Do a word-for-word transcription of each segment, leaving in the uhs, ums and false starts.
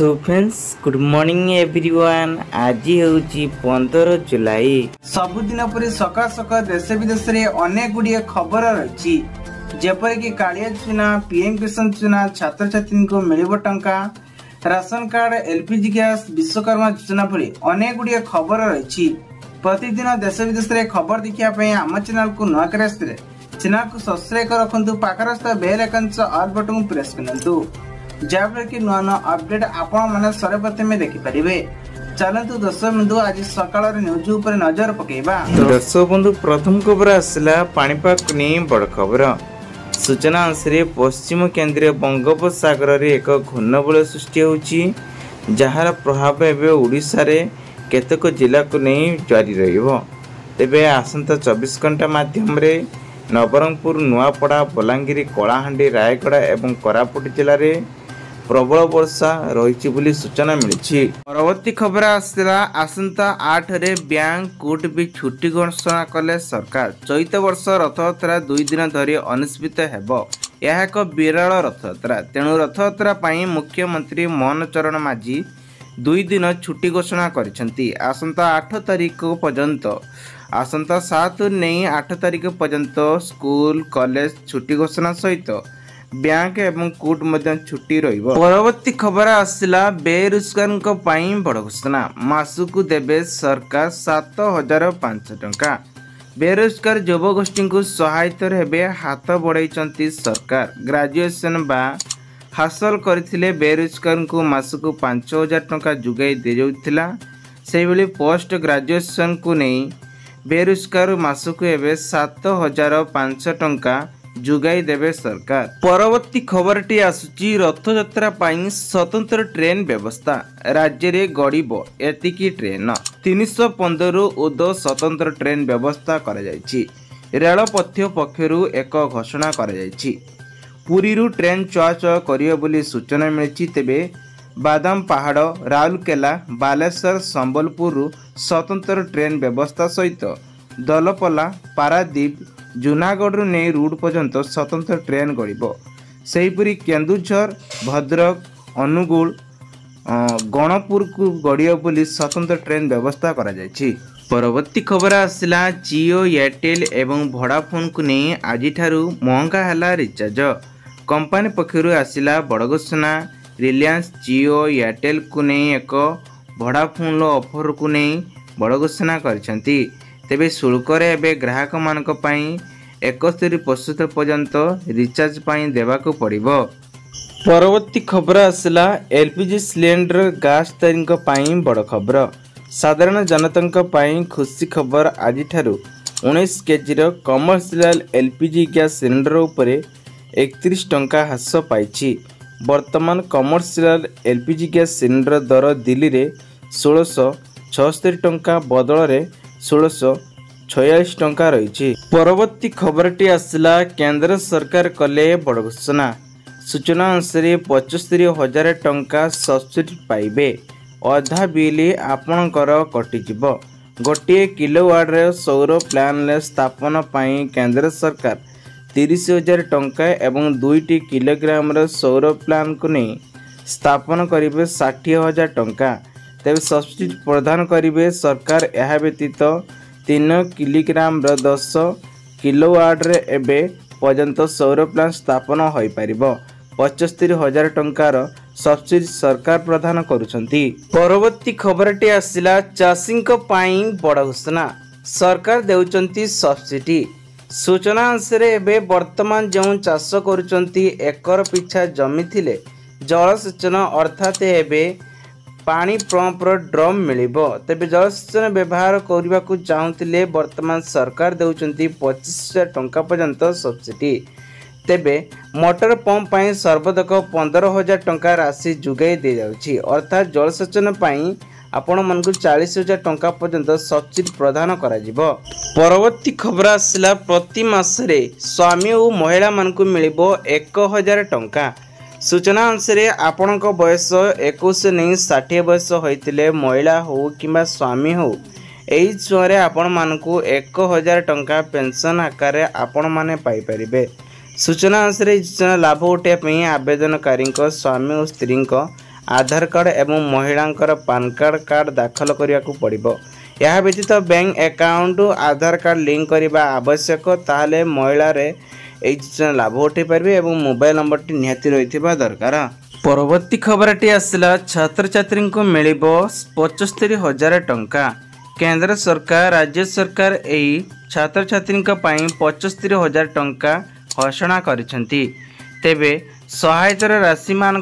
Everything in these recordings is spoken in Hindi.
सो फ्रेंड्स गुड मॉर्निंग एवरीवन। आज हूँ पंद्रह जुलाई। सबुदिन पर सका सका देश विदेश में अनेक गुड़िया खबर रही जपरिक कालिया योजना, पीएम किसान योजना, छात्र छात्री को मिल टा, ration card, LPG gas, Vishwakarma Yojana भली अनेक गुड़िया खबर रही। प्रतिदिन देश विदेश में खबर देखापी आम चैनल को नुआ कर चैनल को सब्सक्राइब रखु, पाखर bell icon all button press करूँ जहाँफल कि नुआ नुआ अपडेट आपने सर्वप्रथमे देखिपारे। चलतु दर्शक बंधु आज सकाल न्यूज उपर नजर पकेबा। दर्शक बंधु प्रथम खबर आसला पानीपाक ने बड़ खबर। सूचना अनुसार पश्चिम केन्द्रीय बंगोपसागर में एक घूर्णबल सृष्टि होउची, जार प्रभाव एवं ओडिशा रे केतक जिला को नहीं जारी रहिबो। तेबे आसंता चौबीस घंटा माध्यम रे नवरंगपुर, नुआपड़ा, बलांगीर, कलाहांडी, रायगड़ा एवं कोरापुट जिले में प्रबल वर्षा रही सूचना मिली। परवर्ती खबर आसला आसंता आठ रे बैंक कोर्ट भी छुट्टी घोषणा कले सरकार। चैत वर्ष रथयात्रा दुई दिन धरी अनुष्ठित हेबो। यह एक विराल रथयात्रा, तेणु रथयात्रा पाई मुख्यमंत्री मोहन चरण माझी दुई दिन छुट्टी घोषणा करिसेंती। आसंता आठ तारीख पर्यंत आसंता सात नहीं आठ तारीख पर्यंत स्कूल कॉलेज छुट्टी घोषणा सहित बैंक एवं कोर्ट मध्य छुट्टी रहिबो। परवर्ती खबर आसला बेरोजगारों पाई बड़ घोषणा, मासुकु देबे सरकार सात हजार पांच टंका। बेरोजगार युवगोष्ठी को सहायता हेबे हाथ बढ़ाई सरकार। ग्रेजुएशन बा हासिल करथिले बेरोजगारों को मासुकु पांच हजार टंका जुगाई दिजाउथिला। सेबेले पोस्ट ग्रेजुएशन को नहीं बेरोजगार मासुकु एवं सात हजार पांच टंका जुगाई देवे सरकार। परवर्ती खबरटी आसुची रथयात्रा पाई स्वतंत्र ट्रेन व्यवस्था। राज्य रे गड़ीबो एतिकी ट्रेन तीन सौ पंदर उदो स्वतंत्र ट्रेन व्यवस्था करा जायछि। रेल पथ्य पक्षरु एक घोषणा करा जायछि। पुरी रु ट्रेन चुआ चुआ करियो बोली सूचना मिली। तेबे बादाम पहाड़, राउरकेला, बालेश्वर, संबलपुर स्वतंत्र ट्रेन व्यवस्था सहित दलपला, पारादीप, जूनागढ़ नहीं रूट पर्यंत स्वतंत्र ट्रेन गड़ब। सेहीपरी केन्दुझर, भद्रक, अनुगुल, गणपुर को गड़िया बोली स्वतंत्र ट्रेन व्यवस्था करा जायछि। परवर्ती खबर आसला जिओ, एयरटेल एवं भोडाफोन को नहीं आज महंगा है रिचार्ज। कंपानी पक्षर आसला बड़ घोषणा। रिलायंस जिओ, एयरटेल को नहीं एक भोडाफोन ऑफर को नहीं बड़ घोषणा करिसेंती। तेबे शुल्क रे एबे ग्राहक मानक पई एकस्तरी प्रतिशत पर्यंत रिचार्ज पई देवाकू पड़िबो। परवर्ती खबर आसला एलपीजी सिलेंडर गैस तारीख पई बड़ खबर। साधारण जनतांक पई खुशी खबर। आज ठारू उन्नीस केजी रो कमर्शियल एलपीजी गैस सिलेंडर ऊपर एकतीस टंका ह्रास पाई। वर्तमान कमर्शियल एलपीजी गैस सिलेंडर दर दिल्ली रे सोलश छस्तरी टंका बदल रे सोलश छयालीस टंका रही। परवर्ती खबरटी आसला केंद्र सरकार कले बड़ घोषणा। सूचना अनुसार पचस्तरी हजार टंका सब्सिडी पाइबे। अधा बिल आपणकर कटिजिव। गोटे किलोवाटर सौर प्लान स्थापन पाई केंद्र सरकार तीस हजार टंका एवं दुईटी किलोग्राम सौर प्लान को नहीं स्थापन करेंगे षाठी हजार टंका। तेबे सब्सिडी प्रदान करेंगे सरकार। यह व्यतीत तीन किलोग्राम दस किलोवाट एवं पर्यंत सौर प्लान स्थापन हो पार। पचस्तरी हजार टंकार सब्सिडी सरकार प्रदान करुँच। परवर्ती खबरटी आसला चाषी बड़ घोषणा। सरकार देउचंती सब्सिडी। सूचना अनुसार एवं वर्तमान जो चाष करुँचंती एकर पिछा जमी थिले जलसेचन अर्थात एवं पानी पंपर ड्रम मिलिबो। तेबे जलसेचन व्यवहार करबाकू चाहूतिले वर्तमान सरकार देउचंती पच्चीस हजार टंका पर्यंत सब्सिडी। तेबे मोटर पंप पई सर्वाधिक पंद्रह हजार टंका राशि जुगाई दे जाउछि। अर्थात जलसेचन पई आपण मन को चालीस हजार टंका पर्यंत सब्सिडी प्रदान कराजिबो। परवर्ती खबर आसला प्रति मासरे स्वामी और महिला मान को मिलिबो एक हजार टंका। सूचना अनुसार आपण को बयस इक्कीस नहीं साठ बयस होइतिले महिला हो किबा स्वामी हो एई छुआरे आपण मान को एक हजार टंका पेंशन आकार आपण माने पाई परिबे। सूचना अनुसार योजना लाभ उठाई आवेदनकारी स्वामी और स्त्री आधार कार्ड एवं महिला पैन कार्ड कार्ड दाखल करने पड़ो। यह व्यतीत bank account Aadhaar card link करने आवश्यक। ताहले महिला योजना लाभ उठाई पारे और मोबाइल नंबर टी निहाती रही दरकार। परवर्ती खबर टी आसला छात्र छात्री को मिल पचहत्तर हजार टंका। केंद्र सरकार राज्य सरकार यही छात्र छात्री पचहत्तर हजार टंका घोषणा कर तेबे सहायतार राशि मान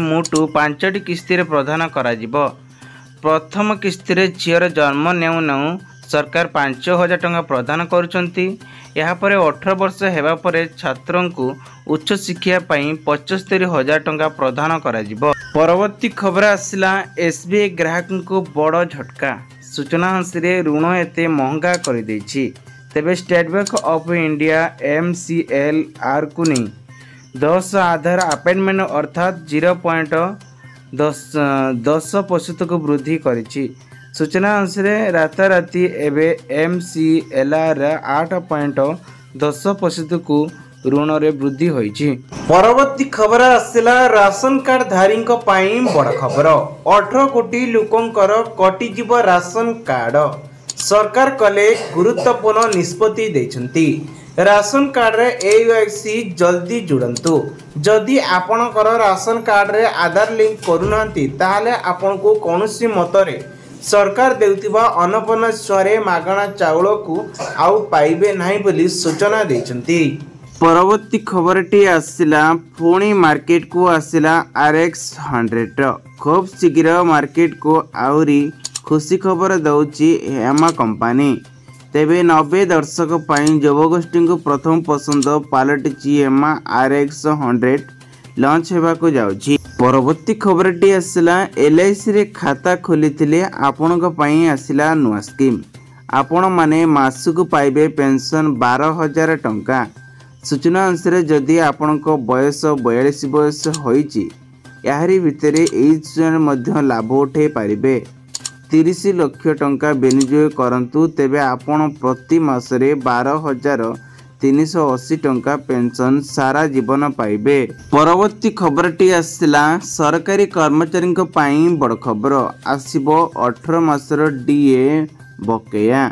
मोटू पांचटी किस्ती प्रदान कर। प्रथम किस्ती झीर जन्म नेऊ नेऊ सरकार पांच हजार टंका प्रदान कर। अठर वर्ष होगापर छात्र को उच्च शिक्षापी पचहत्तर हजार टंका प्रदान कर। परवर्ती खबर आसला एसबीआई ग्राहक को बड़ झटका। सूचना हंसी ऋण एते महंगा कर तेबे State Bank of India M C L R को नहीं दस आधार अपॉइंटमेंट अर्थात जीरो पॉइंट दस दस प्रतिशत को वृद्धि कर। सूचना अनुसार राताराती एवं एम सी एल आर आठ पॉइंट दस प्रतिशत को ऋण रे वृद्धि होती। परवर्ती खबर आसला राशन कार्ड धारी बड़ खबर। अठारह कोटी लोकंर कटिजीव राशन कार्ड। सरकार कले गुरुत्वपूर्ण निष्पत्ति देछंती। राशन कार्ड रे एओएक्सी जल्दी जुड़ंतु। जदि आपणकर राशन कार्ड रे आधार लिंक करूनांती ताहाले आपनको कोनोसी मतरे सरकार देउतिबा अन्नपूर्णा स्वरे मागणा चाउल को आउ पाइबे नहीं बोली सूचना देछंती। परवर्ती खबरटी आसला पुणी मार्केट को आसला आरएक्स हंड्रेड। खूब शीघ्र मार्केट को आउरी खुशी खबर दौची हेमा कंपानी। तेबे नब्बे दर्शक युवगोष्ठी को प्रथम पसंद पलटि हेमा आरएक्स हंड्रेड लॉन्च होगा जाऊँगी। परवर्ती खबरटी आसला एलआईसी रे खाता खोली आपण आसला नुआ स्कीम। आपण माने मासुक पाइबे पेंशन बार हजार टंका। सूचना अनुसार जदि आपण बयस बयालीस बयस होईची याहरी भितरे एई योजना मध्य लाभ उठाई पारे। तीस लाख टंका विनियोग करंतु तेबे आपण प्रति मासरे बार हजार तीन सौ अशी टंका पेंशन सारा जीवन पाइबे। परवर्ती खबरटी आसला सरकारी कर्मचारी बड़ खबर। आसिबो अठारह मासर डीए बकेया।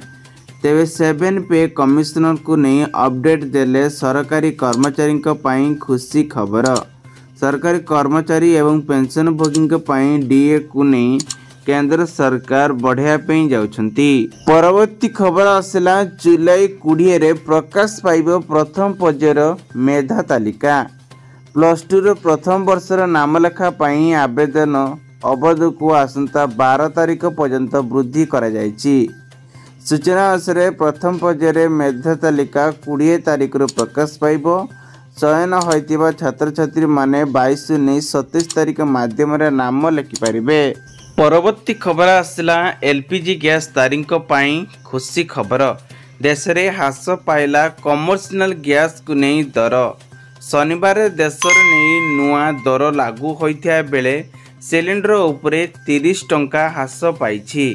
तेबे सेवेन पे कमिशनर को नहीं अपडेट देले सरकारी कर्मचारी पाई खुशी खबर। सरकारी कर्मचारी एवं पेंशनभोगी पाई डीए को नहीं केंद्र सरकार बढ़ाई जाउछंती। परवर्ती खबर आसला जुलाई बीस रे प्रकाश पाइबो प्रथम पर्यायर मेधा तालिका। प्लस टू रो प्रथम वर्षर नामलेखा पाई आवेदन अवध को आसंता बारह तारीख पर्यंत वृद्धि करा जायछि। सूचना अनुसार प्रथम पर्यायर मेधा तालिका बीस तारीख रु प्रकाश पाइब। चयन होइतिबा छात्र छात्री माने बाईस उन्नीस सतैश तारीख माध्यम रे नाम लिखिपारे। परवर्ती खबर आसला एलपीजी गैस तारीख पाई खुशी खबर। देश रे ह्रास पाइला कमर्शियल गैस को नहीं दर। शनिवार देश नहीं नुआ दर लागू होइथिया बेले सिलिंडर उपरे तीस टंका ह्रास पाइछि।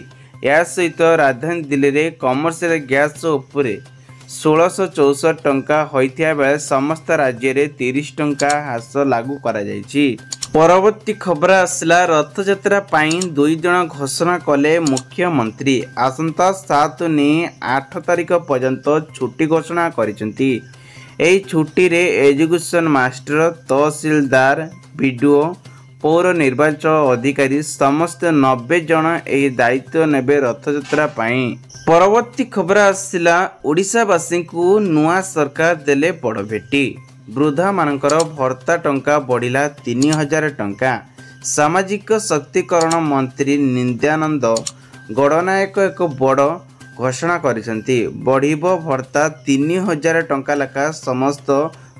या सहित राजधानी दिल्ली रे कमर्शियल गैस उपरे षोलश चौसठ टंका होता बेले समस्त राज्य रे तीस टंका ह्रास लागू करा जायछि। परवर्ती खबर आसला रथयात्रा पाई दुई जण घोषणा कले मुख्यमंत्री। आसंता सात ने आठ तारीख पर्यंत छुट्टी घोषणा करिसंती। एही छुट्टी रे एजुकेशन मास्टर तहसीलदार वीडियो पौर निर्वाचन अधिकारी समस्त नब्बे जन यह दायित्व नेबे रथयात्रा पाई। परवर्ती खबर आसला ओडिशावासी को नुआ सरकार देले बड़ भेटी। वृद्धा मानकर भर्ता टंका बढ़िला तीन हजार टंका। सामाजिक शक्तिकरण मंत्री नित्यानंद गड़नायक एक बड़ घोषणा करिसंती। बढ़िबो भर्ता तीन हजार टंका लेखा समस्त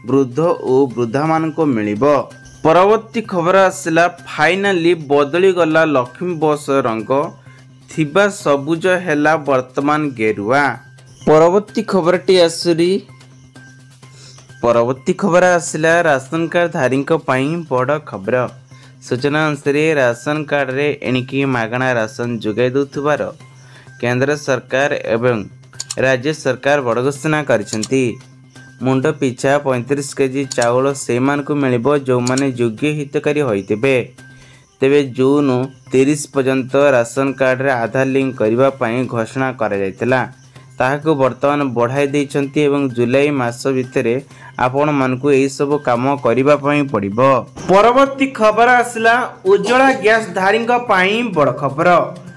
वृद्ध और वृद्धा मानको मिलिबो। परवर्ती खबर आसला फाइनाली बदली गला लक्ष्मी बस रंग थिबा सबुज हैला वर्तमान गेरुआ। परवर्ती खबरटी आसुरी परवर्ती खबर आसला राशन कार्ड धारी बड़ खबर। सूचना अनुसार राशन कार्ड रे एणिकी मागणा राशन जोगाई देउथुबार केंद्र सरकार एवं राज्य सरकार बड़ घोषणा करिसंती। मुंड पिछा पैंतीस केजी चाउल से मिल जो माने योग्य हितकारी होते। तेरे जून तीस पर्यंत राशन कार्ड आधार लिंक करने घोषणा ताकू बर्तमान बढ़ाई देइछंती एवं जुलाई मास भितर आपण मानकु एही सब काम करिबा पई पड़िबो। परवर्ती खबर आसला उज्जवला गैस धारी बड़ खबर।